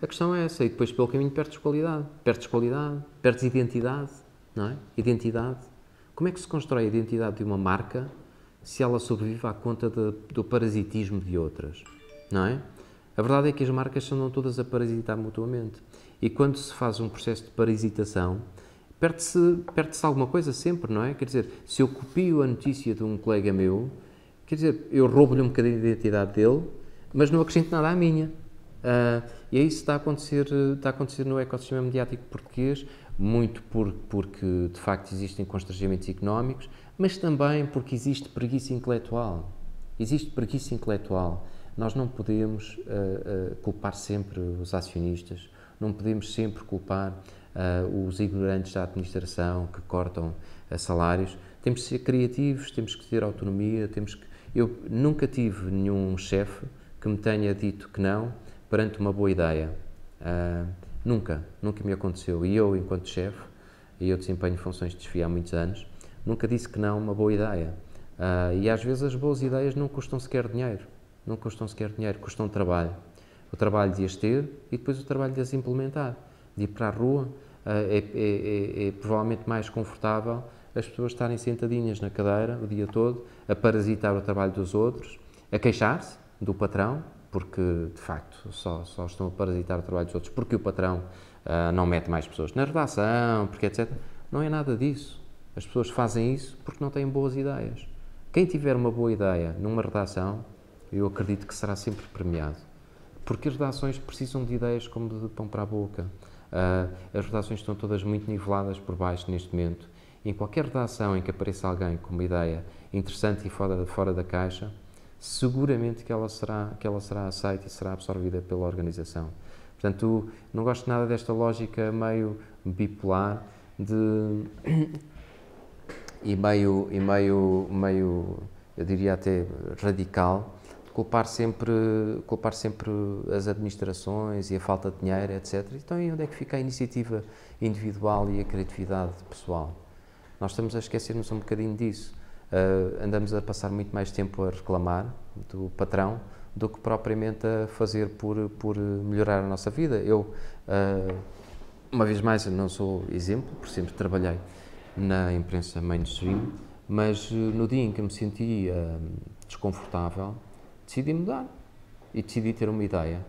A questão é essa, e depois pelo caminho perdes qualidade, perdes identidade, não é? Identidade. Como é que se constrói a identidade de uma marca se ela sobrevive à conta do parasitismo de outras, não é? A verdade é que as marcas andam todas a parasitar mutuamente, e quando se faz um processo de parasitação, perde-se alguma coisa sempre, não é? Quer dizer, se eu copio a notícia de um colega meu, quer dizer, eu roubo-lhe um bocadinho de identidade dele, mas não acrescento nada à minha. E é isso que está a acontecer no ecossistema mediático português, muito porque de facto existem constrangimentos económicos, mas também porque existe preguiça intelectual. Nós não podemos culpar sempre os acionistas, não podemos sempre culpar os ignorantes da administração que cortam salários. Temos que ser criativos, temos que ter autonomia, temos que... Eu nunca tive nenhum chefe que me tenha dito que não perante uma boa ideia. Nunca me aconteceu. E eu, enquanto chefe, e eu desempenho funções de chefia há muitos anos, nunca disse que não a uma boa ideia. E às vezes as boas ideias não custam sequer dinheiro. Custam trabalho. O trabalho de as ter e depois o trabalho de as implementar. De ir para a rua é provavelmente mais confortável as pessoas estarem sentadinhas na cadeira o dia todo, a parasitar o trabalho dos outros, a queixar-se do patrão, porque, de facto, só estão a parasitar o trabalho dos outros, porque o patrão não mete mais pessoas na redação, porque etc. Não é nada disso. As pessoas fazem isso porque não têm boas ideias. Quem tiver uma boa ideia numa redação, eu acredito que será sempre premiado. Porque as redações precisam de ideias como de pão para a boca. As redações estão todas muito niveladas por baixo neste momento. Em qualquer redação em que apareça alguém com uma ideia interessante e fora da caixa, seguramente que ela será aceita e será absorvida pela organização. Portanto, não gosto nada desta lógica meio bipolar e meio, eu diria até radical, culpar sempre as administrações e a falta de dinheiro, etc. Então, e onde é que fica a iniciativa individual e a criatividade pessoal? Nós estamos a esquecer-nos um bocadinho disso. Andamos a passar muito mais tempo a reclamar do patrão do que propriamente a fazer por melhorar a nossa vida. Eu, uma vez mais, não sou exemplo, porque sempre trabalhei na imprensa mainstream, mas no dia em que me senti desconfortável, decidi mudar e decidi ter uma ideia,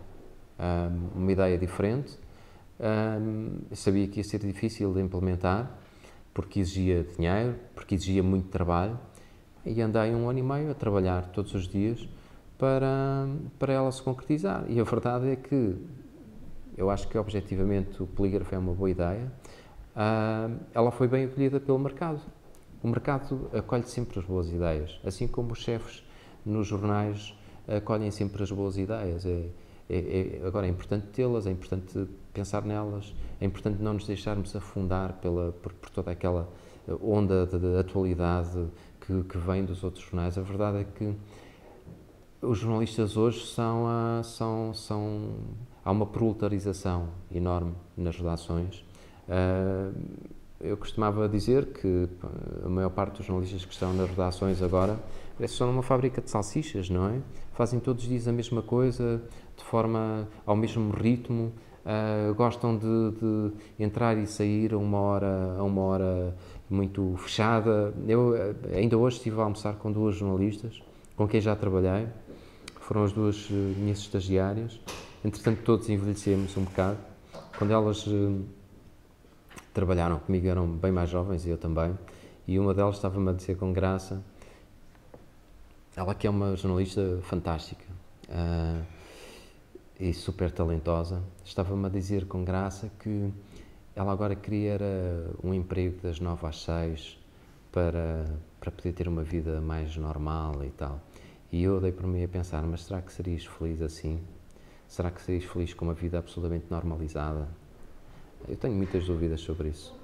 diferente. Eu sabia que ia ser difícil de implementar, porque exigia dinheiro, porque exigia muito trabalho, e andei 1 ano e meio a trabalhar todos os dias para ela se concretizar. E a verdade é que eu acho que objetivamente o polígrafo é uma boa ideia. Ela foi bem acolhida pelo mercado. O mercado acolhe sempre as boas ideias, assim como os chefes nos jornais acolhem sempre as boas ideias. Agora é importante tê-las, é importante pensar nelas, é importante não nos deixarmos afundar por toda aquela onda de atualidade que vem dos outros jornais. A verdade é que os jornalistas hoje há uma proletarização enorme nas redações. Eu costumava dizer que a maior parte dos jornalistas que estão nas redações agora parece que estão numa fábrica de salsichas, não é? Fazem todos os dias a mesma coisa, de forma ao mesmo ritmo, gostam de entrar e sair a uma hora muito fechada. Eu ainda hoje estive a almoçar com 2 jornalistas, com quem já trabalhei, foram as 2 minhas estagiárias. Entretanto, todos envelhecemos um bocado. Quando elas trabalharam comigo, eram bem mais jovens, e eu também, e uma delas estava-me a dizer com graça, ela que é uma jornalista fantástica, e super talentosa, estava-me a dizer com graça que ela agora queria um emprego das 9 às 6 para poder ter uma vida mais normal e tal. E eu dei por mim a pensar, mas será que serias feliz assim? Será que serias feliz com uma vida absolutamente normalizada? Eu tenho muitas dúvidas sobre isso.